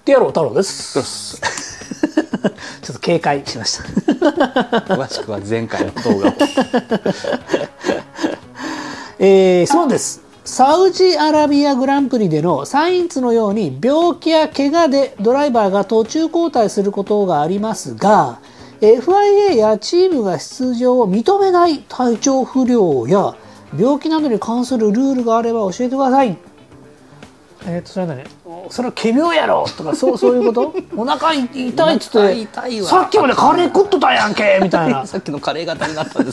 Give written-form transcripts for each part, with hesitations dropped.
ってやろう太郎です。ちょっと警戒しました。詳しくは前回の動画を質問です。サウジアラビアグランプリでのサインツのように病気や怪我でドライバーが途中交代することがありますが、 FIA やチームが出場を認めない体調不良や病気などに関するルールがあれば教えてください。それはね、それは仮病やろとかそういうことお腹痛いっつってさっきまでカレー食っとったやんけみたいなさっきのカレーが足りなかったで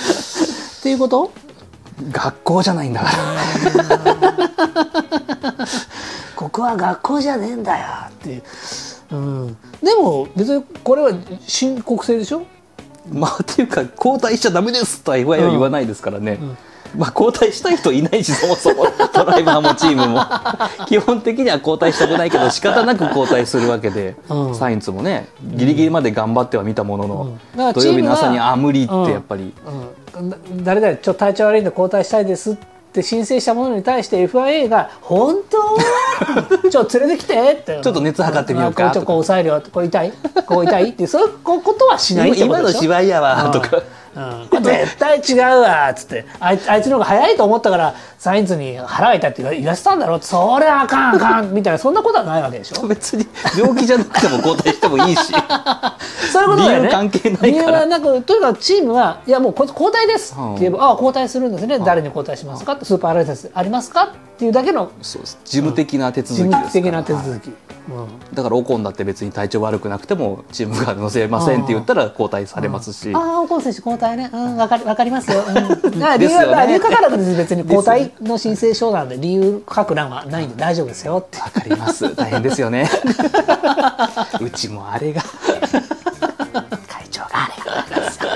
すっていうこと。学校じゃないんだからここは学校じゃねえんだよっていう、うん、でも別にこれは申告制でしょ。まあっていうか交代しちゃダメですとは言わないですからね、うんうん。まあ交代したい人いないし、そもそもドライバーもチームも基本的には交代したくないけど仕方なく交代するわけで、うん、サインツもねギリギリまで頑張ってはみたものの、うん、土曜日の朝に「あ無理」ってやっぱり、うんうん、誰々ちょっと体調悪いんで交代したいですって申請したものに対して FIA が「本当ちょっと連れてきて」ってちょっと熱測ってみようかとか、ちょっとこう抑えるよ、これ痛いこう痛いってそういうことはしないってことでしょ。今の芝居やわとか、うん、これ絶対違うわっつってあいつの方が早いと思ったからサインツに腹が痛いって言わせたんだろって、それあかんあかんみたいな、そんなことはないわけでしょ。別に病気じゃなくても交代してもいいしそういうことだよね。理由関係ないから、理由はなく、とにかくチームはいやもう交代ですって言えば、うん、ああ交代するんですね、うん、誰に交代しますかって、うん、スーパーアライセンスありますかっていうだけの、そうです、事務的な手続きですから、事務的な手続き、はい、うん、だからオコンだって別に体調悪くなくてもチームが乗せませんって言ったら交代されますし、うん、ああオコン選手交代ね、うん、分かりますよ、うん、あ理由書かなくて別に交代の申請書なんで理由書く欄はないんで大丈夫ですよって。分かります、大変ですよねうちもあれが会長があれがあれですよ、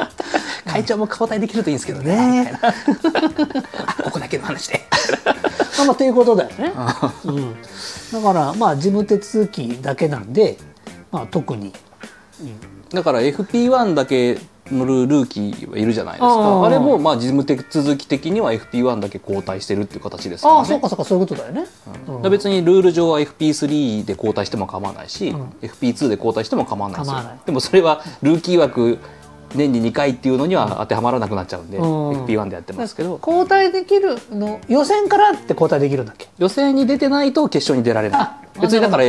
会長も交代できるといいんですけどねここだけの話でまあ、ということだよね、うん、だからまあ事務手続きだけなんで、まあ、特に、うん、だから FP1 だけ乗るルーキーはいるじゃないですか。 あれもまあ事務手続き的には FP1 だけ交代してるっていう形ですからね。ああそうかそうか、そういうことだよね、うん、だ別にルール上は FP3 で交代しても構わないし、うん、FP2 で交代しても構わないですよ。でもそれはルーキー枠年に2回っていうのには当てはまらなくなっちゃうんで、うん、FP1 でやってますけど。交代できるの予選からって交代できるんだっけ。予選に出てないと決勝に出られない。別にだから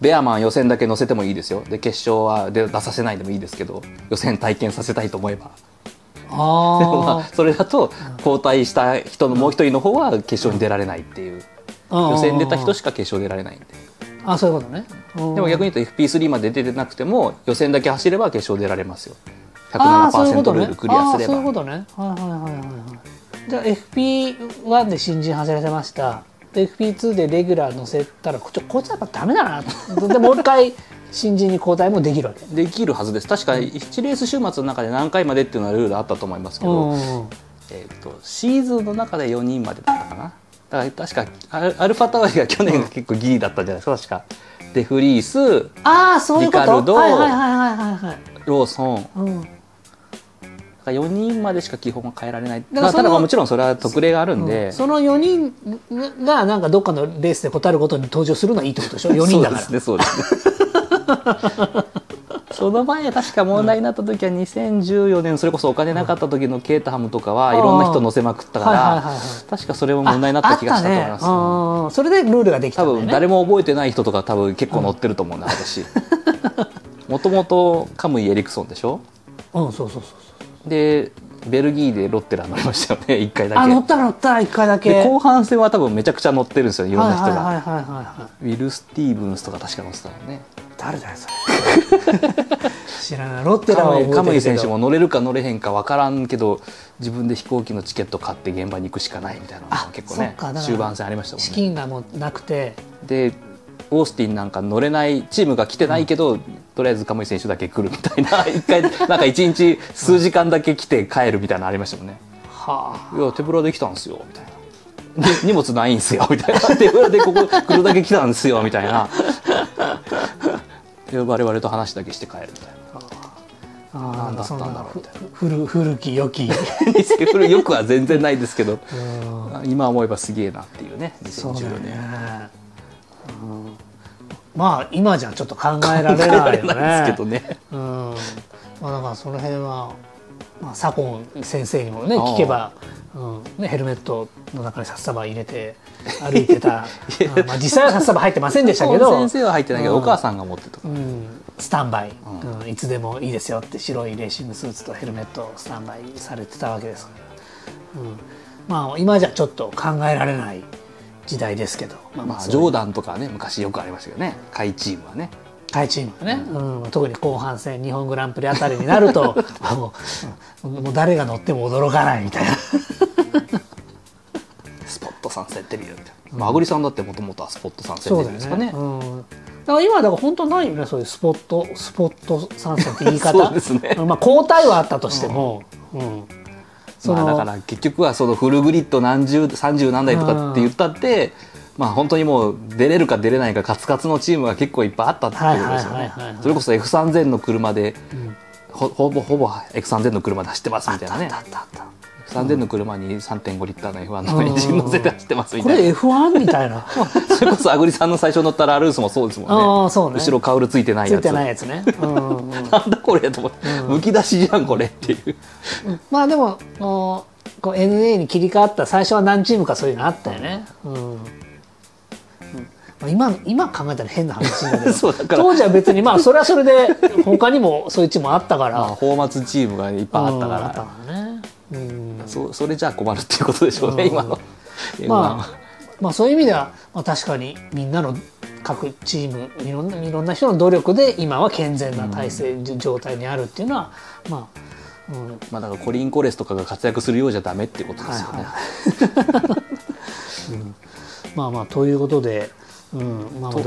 ベアマン予選だけ乗せてもいいですよ。で決勝は出させないでもいいですけど、予選体験させたいと思えば。あでもまあそれだと交代した人のもう一人の方は決勝に出られないっていう、予選出た人しか決勝出られないんで。あそういうことね。でも逆に言うと FP3 まで出てなくても予選だけ走れば決勝出られますよ。107% ルールクリアすれば。そういうことね。はいはいはいはい。じゃあ FP1 で新人外れてました。FP2 でレギュラー乗せたらこいつはやっぱダメだなと。でもう一回新人に交代もできるわけ。できるはずです。確か1レース週末の中で何回までっていうのはルールあったと思いますけど、シーズンの中で4人までだったかな。だから確かアルファタワリが去年が結構ギリだったんじゃないですか確か。でフリース、リカルド、ローソン。うん4人までしか基本は変えられない。ただもちろんそれは特例があるんで、その4人がなんかどっかのレースで答えることに登場するのはいいってことでしょ。4人だから。そうですねそうですねその前確か問題になった時は2014年、それこそお金なかった時のケータハムとかはいろんな人乗せまくったから、確かそれも問題になった気がしたと思います。それでルールができたんだよね。多分誰も覚えてない人とか多分結構乗ってると思うんだ私。もともとカムイ・エリクソンでしょ。うんそうそうそう。でベルギーでロッテラ乗りましたよね1回だけ。あ乗った乗った1回だけ。で後半戦は多分めちゃくちゃ乗ってるんですよ、いろんな人が。ウィル・スティーブンスとか確か乗ってたもんね。誰だよそれ知らない。ロッテラは覚えてるけど、カムイ選手も乗れるか乗れへんか分からんけど自分で飛行機のチケット買って現場に行くしかないみたいなのが結構ね終盤戦ありましたもんね。資金がもうなくてでオースティンなんか乗れない、チームが来てないけど、うん、とりあえずカムイ選手だけ来るみたいな1回なんか1日数時間だけ来て帰るみたいなのありましたもんね。はあ、いや手ぶらで来たんですよみたいなで荷物ないんすよみたいな手ぶらでここ来るだけ来たんですよみたいなで我々と話だけして帰るみたいな。何だったんだろうみたいな。古き良き古よくは全然ないですけど今思えばすげえなっていうね2014年。うんまあ今じゃちょっと考えられないよね。考えられないですけどね。うん。まあだからその辺はまあ左近先生にもね聞けば、うんね、ヘルメットの中に札束入れて歩いてた。まあ実際は札束入ってませんでしたけど。先生は入ってないけど、お母さんが持ってた。うん。スタンバイ、うん、いつでもいいですよって白いレーシングスーツとヘルメットをスタンバイされてたわけですから、うん、まあ今じゃちょっと考えられない時代ですけど、まあジョーダンとかね昔よくありましたけどね、下位チームはね、下位チームはね、うん、特に後半戦日本グランプリあたりになるともう誰が乗っても驚かないみたいなスポット参戦ってみるみたいな、まあ、アグリさんだってもともとはスポット参戦っていうんですかね。だから今だから本当ないよね、そういうスポット参戦って言い方。そうですね。まあ交代はあったとしても、うん。まあだから結局はそのフルグリッド何十30何台とかって言ったって、まあ本当にもう出れるか出れないかカツカツのチームが結構いっぱいあったっていうことですよね。それこそ F3000 の車で、うん、ほぼ F3000 の車で走ってますみたいなね。3000の車に 3.5 リッターの F1 のエンジン乗せて走ってますみたいな、これ F1 みたいなそれこそアグリさんの最初乗ったラルースもそうですもんね。後ろカウルついてないやつ、ついてないやつね、なんだこれと思ってむき出しじゃんこれっていう。まあでも NA に切り替わった最初は何チームかそういうのあったよね。今考えたら変な話だけど当時は別にまあそれはそれで他にもそういうチームあったから、放末チームがいっぱいあったからね。それじゃあ困るっていうことでしょうね、今の。まあそういう意味では、まあ、確かにみんなの各チームいろんな人の努力で今は健全な体制、状態にあるっていうのは、まあ、まあだからコリン・コレスとかが活躍するようじゃダメっていうことですよね。まあまあということで、ド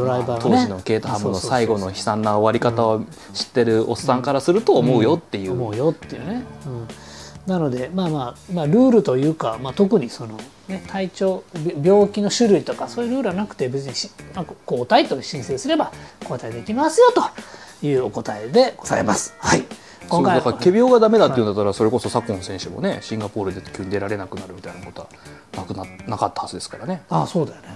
ライバー当時のケータハムの最後の悲惨な終わり方を知ってるおっさんからすると思うよっていう。思うよっていうね。なので、まあルールというか、まあ、特にその、ね、体調病気の種類とかそういうルールはなくて、別に交代と申請すれば交代できますよというお答えでございます。はい、今回だから仮病がダメだっていうんだったら、はい、それこそ左近選手もねシンガポールで急に出られなくなるみたいなことはなかったはずですからね。ああ、そうだよね。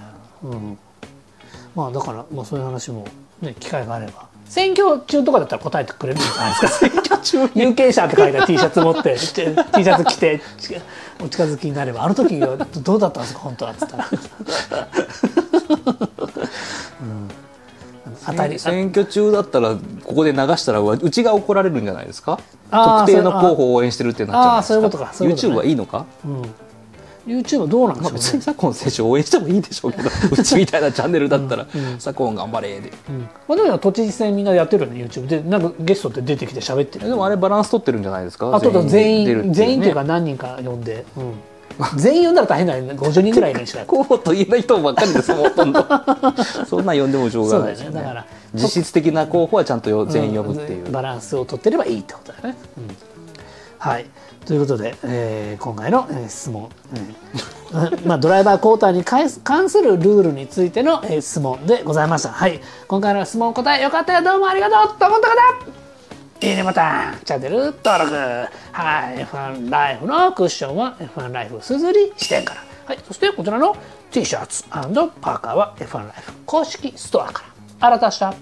まあだから、まあ、そういう話も、ね、機会があれば。選挙中とかだったら答えてくれるんじゃないですか。選挙中有権者って書いた T シャツ持って T シャツ着てお近づきになれば、あの時はどうだったんですか本当はっつったら選挙中だったらここで流したらうちが怒られるんじゃないですか。特定の候補を応援してるってなっちゃうんですか。そういうことか。 YouTube はいいのか。YouTube どうなんでしょうね。別に左近選手を応援してもいいでしょうけどうちみたいなチャンネルだったら左近頑張れで、まあでも都知事選みんなやってるよね YouTube で。なんかゲストって出てきて喋ってる。でもあれバランス取ってるんじゃないですか。あと全員というか何人か呼んで、全員呼んだら大変だよね。50人ぐらいいるしか候補と言えない人ばっかりですほとんど。そんな呼んでもしょうがないですよね。だから実質的な候補はちゃんと全員呼ぶっていうバランスを取ってればいいってことだよね。はい、ということで、今回の質問、まあ、ドライバー交代に関するルールについての質問でございました。はい、今回の質問答えよかったよ、どうもありがとうと思った方、いいねボタン、チャンネル登録、はい、F1 ライフのクッションは F1 ライフすずり支店から、はい、そしてこちらの T シャツ&パーカーは F1 ライフ公式ストアから。あらたした。